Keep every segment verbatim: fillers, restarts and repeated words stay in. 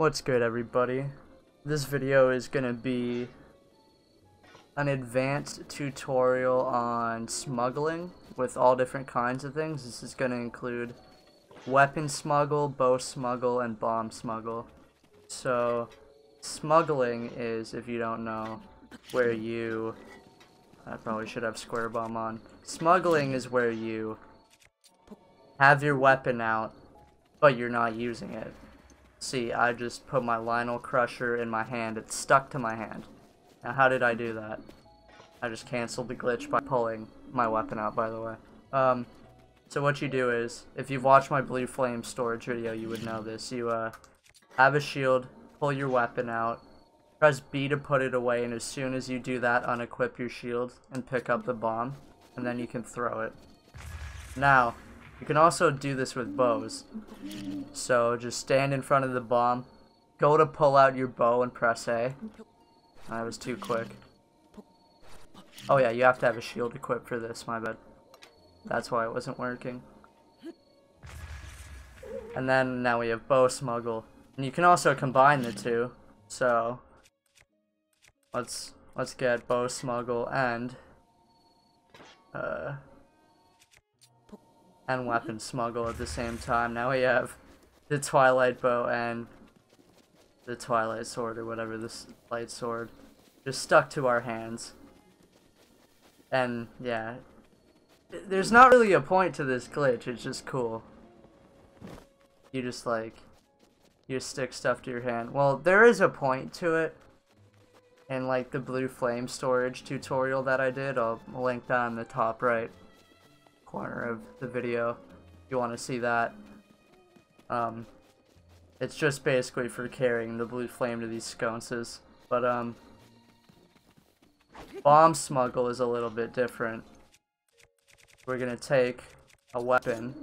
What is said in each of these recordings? What's good, everybody? This video is gonna be an advanced tutorial on smuggling with all different kinds of things. This is gonna include weapon smuggle, bow smuggle, and bomb smuggle. So smuggling is, if you don't know, where you... I probably should have square bomb on. Smuggling is where you have your weapon out, but you're not using it. See, I just put my Lynel Crusher in my hand. It's stuck to my hand. Now, how did I do that? I just canceled the glitch by pulling my weapon out, by the way. Um, so what you do is, if you've watched my blue flame storage video, you would know this. You uh, have a shield, pull your weapon out, press B to put it away, and as soon as you do that, unequip your shield and pick up the bomb, and then you can throw it. Now, you can also do this with bows. So just stand in front of the bomb, go to pull out your bow and press A. That was too quick. Oh yeah, you have to have a shield equipped for this, my bad. That's why it wasn't working. And then now we have bow smuggle. And you can also combine the two. So let's let's get bow smuggle and uh and weapon smuggle at the same time. Now we have the twilight bow and the twilight sword, or whatever, this light sword, just stuck to our hands. And yeah, there's not really a point to this glitch. It's just cool. You just like you stick stuff to your hand. Well, there is a point to it. In like the blue flame storage tutorial that I did, I'll link that in the top right corner of the video if you want to see that. Um, it's just basically for carrying the blue flame to these sconces. But um, bomb smuggle is a little bit different. We're gonna take a weapon.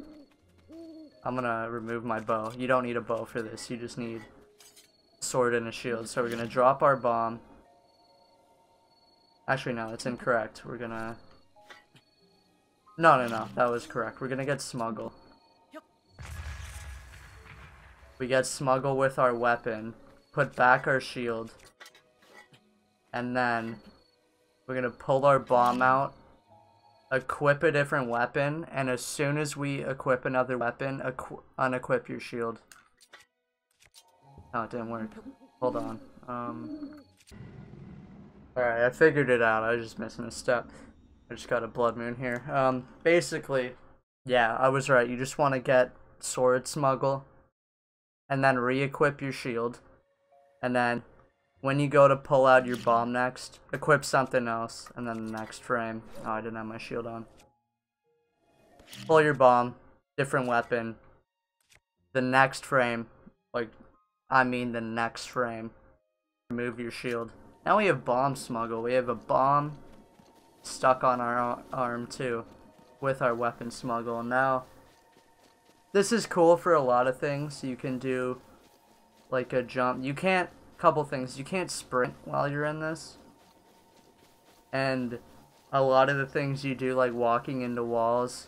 I'm gonna remove my bow. You don't need a bow for this, you just need a sword and a shield. So we're gonna drop our bomb. Actually no, that's incorrect. We're gonna... No, no, no, that was correct. We're gonna get smuggle. We get smuggle with our weapon, put back our shield, and then we're gonna pull our bomb out, equip a different weapon, and as soon as we equip another weapon, equ unequip your shield. Oh, it didn't work. Hold on. Um, Alright, I figured it out. I was just missing a step. I just got a blood moon here. Um, basically, yeah, I was right. You just want to get sword smuggle, and then re-equip your shield, and then when you go to pull out your bomb next, equip something else, and then the next frame. Oh, I didn't have my shield on. Pull your bomb, different weapon. The next frame, like, I mean the next frame, remove your shield. Now we have bomb smuggle. We have a bomb stuck on our arm too with our weapon smuggle. Now this is cool for a lot of things. You can do like a jump. You can't, couple things, you can't sprint while you're in this, and a lot of the things you do, like walking into walls,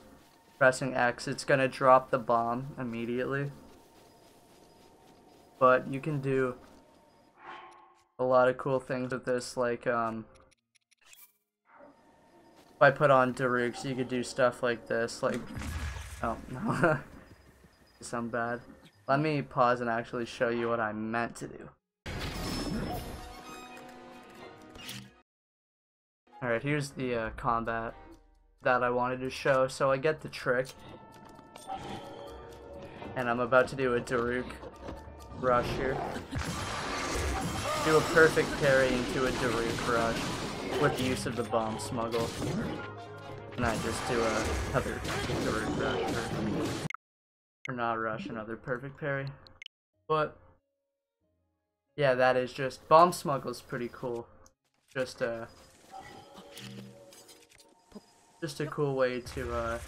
pressing X, it's gonna drop the bomb immediately. But you can do a lot of cool things with this, like um if I put on Daruk, so you could do stuff like this, like, oh no, I'm bad. Let me pause and actually show you what I meant to do. Alright, here's the uh, combat that I wanted to show. So I get the trick, and I'm about to do a Daruk rush here. Do a perfect parry into a Daruk rush with the use of the bomb smuggle, and I just do a other Daruk rush, or, or not rush, another perfect parry. But yeah, that is just bomb smuggle's pretty cool. Just a uh, just a cool way to uh,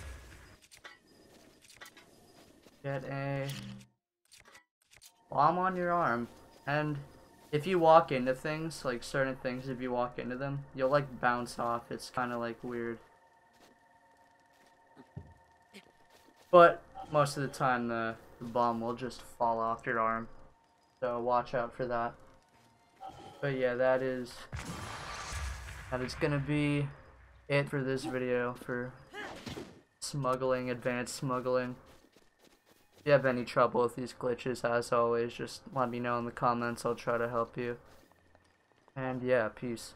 get a bomb on your arm. And if you walk into things, like certain things, if you walk into them, you'll like bounce off. It's kind of like weird. But most of the time the, the bomb will just fall off your arm. So watch out for that. But yeah, that is that is gonna be it for this video for smuggling, advanced smuggling. If you have any trouble with these glitches, as always, just let me know in the comments. I'll try to help you. And yeah, peace.